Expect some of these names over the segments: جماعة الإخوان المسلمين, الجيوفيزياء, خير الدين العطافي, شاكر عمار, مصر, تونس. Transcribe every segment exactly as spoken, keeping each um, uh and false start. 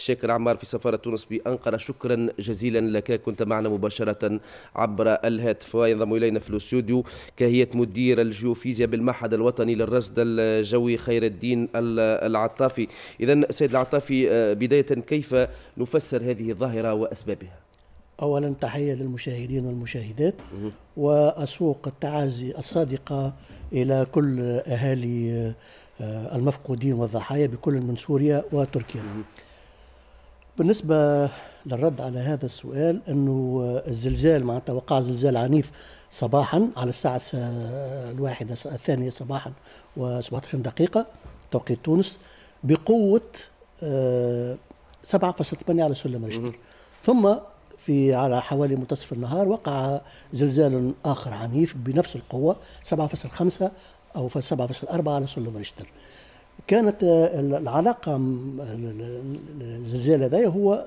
شاكر عمار في سفارة تونس بأنقرة، شكرا جزيلا لك، كنت معنا مباشرة عبر الهاتف. وينضم إلينا في الاستوديو كهية مدير الجيوفيزياء بالمعهد الوطني للرصد الجوي خير الدين العطافي. إذن سيد العطافي، بداية كيف نفسر هذه الظاهرة وأسبابها؟ أولا تحية للمشاهدين والمشاهدات، وأسوق التعازي الصادقة إلى كل أهالي المفقودين والضحايا بكل من سوريا وتركيا. بالنسبة للرد على هذا السؤال، أنه الزلزال معناتها وقع زلزال عنيف صباحا على الساعة الواحدة الثانية صباحا وسبعة عشر دقيقة توقيت تونس بقوة سبعة فاصلة ثمانية على سلم ريشتر. ثم في على حوالي منتصف النهار وقع زلزال آخر عنيف بنفس القوة سبعة فاصلة خمسة أو سبعة فاصلة أربعة على سلم ريشتر. كانت العلاقة الزلزال هذا هو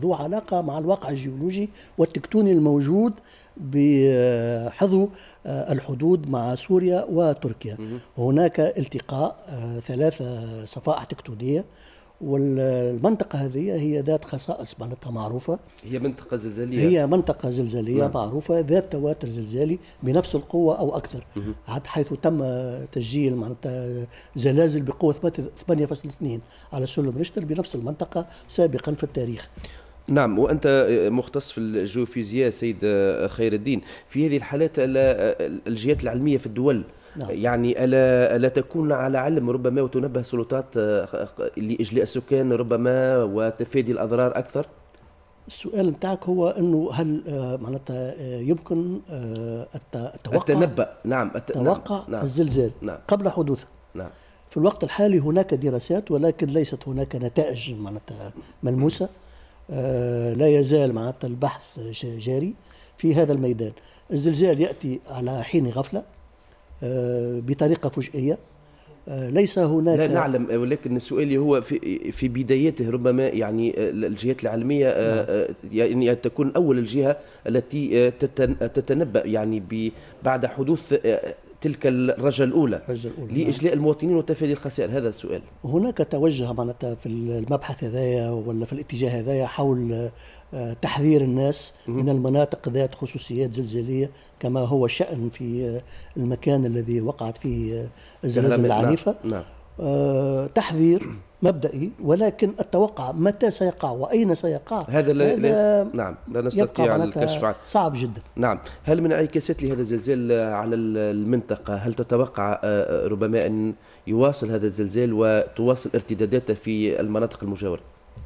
ذو علاقة مع الواقع الجيولوجي والتكتوني الموجود بحذو الحدود مع سوريا وتركيا. هناك التقاء ثلاثة صفائح تكتونية، والمنطقة هذه هي ذات خصائص معناتها معروفة، هي منطقة زلزالية، هي منطقة زلزالية نعم. معروفة ذات تواتر زلزالي بنفس القوة أو أكثر، حتى حيث تم تسجيل معناتها زلازل بقوة ثمانية فاصلة اثنين على سلم ريشتر بنفس المنطقة سابقا في التاريخ. نعم، وأنت مختص في الجيوفيزياء سيد خير الدين، في هذه الحالات الجهات العلمية في الدول نعم. يعني ألا, ألا تكون على علم ربما وتنبه سلطات لإجلاء السكان ربما وتفادي الأضرار أكثر؟ السؤال نتاعك هو أنه هل معناتها يمكن التوقع التنبأ نعم التوقع نعم. الزلزال نعم. قبل حدوثه نعم. في الوقت الحالي هناك دراسات، ولكن ليست هناك نتائج معناتها ملموسة. لا يزال معناتها البحث جاري في هذا الميدان. الزلزال يأتي على حين غفلة بطريقة فجائية، ليس هناك لا نعلم، ولكن سؤالي هو في, في بدايته ربما يعني الجهات العلمية يعني تكون أول الجهة التي تتنبأ يعني بعد حدوث تلك الرجة الأولى, الأولى لإجلاء المواطنين وتفادي الخسائر. هذا السؤال. هناك توجه معناتها في المبحث هذايا ولا في الاتجاه هذايا حول تحذير الناس من المناطق ذات خصوصيات زلزالية، كما هو شأن في المكان الذي وقعت فيه الزلازل العنيفة. نعم. نعم. أه تحذير مبدئي، ولكن التوقع متى سيقع وأين سيقع هذا لا, لا نعم لا نستطيع الكشف عنه، صعب جدا. نعم، هل من انعكاسات لهذا الزلزال على المنطقة؟ هل تتوقع ربما أن يواصل هذا الزلزال وتواصل ارتداداته في المناطق المجاورة؟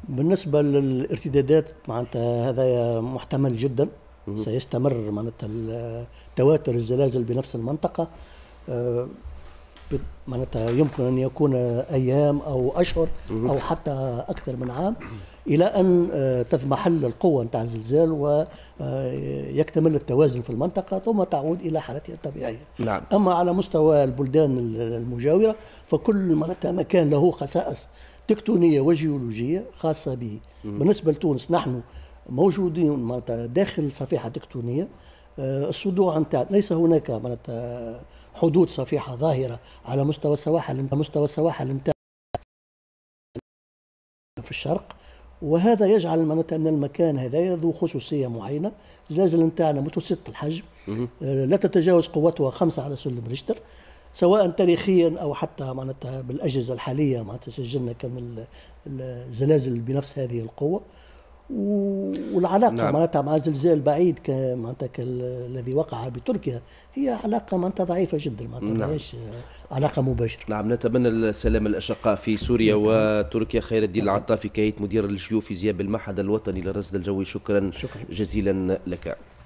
بالنسبة للارتدادات معناتها هذا محتمل جدا، سيستمر معناتها تواتر الزلازل بنفس المنطقة. أه معناتها يمكن أن يكون أيام أو أشهر أو حتى أكثر من عام إلى أن تضمحل القوة نتاع الزلزال ويكتمل التوازن في المنطقة ثم تعود إلى حالتها الطبيعية. نعم. أما على مستوى البلدان المجاورة فكل معناتها مكان له خصائص تكتونية وجيولوجية خاصة به. بالنسبة لتونس نحن موجودين معناتها داخل صفيحة تكتونية، الصدوع نتاع ليس هناك معناتها حدود صفيحة ظاهرة على مستوى السواحل مستوى السواحل نتاع في الشرق، وهذا يجعل معناتها أن المكان هذايا ذو خصوصية معينة. الزلازل نتاعنا متوسط الحجم، لا تتجاوز قوتها خمسة على سلم ريشتر، سواء تاريخيا أو حتى معناتها بالأجهزة الحالية معناتها سجلنا كم الزلازل بنفس هذه القوة. والعلاقه نعم. معناتها مع زلزال بعيد معناتها الذي وقع بتركيا هي علاقه معناتها ضعيفه جدا، معناتها نعم. ماهيش علاقه مباشره. نعم، نتمنى السلام الاشقاء في سوريا وتركيا. خير الدين نعم. العطافي كهية مدير الجيوفيزياء بالمعهد الوطني للرصد الجوي، شكرا, شكرا جزيلا لك.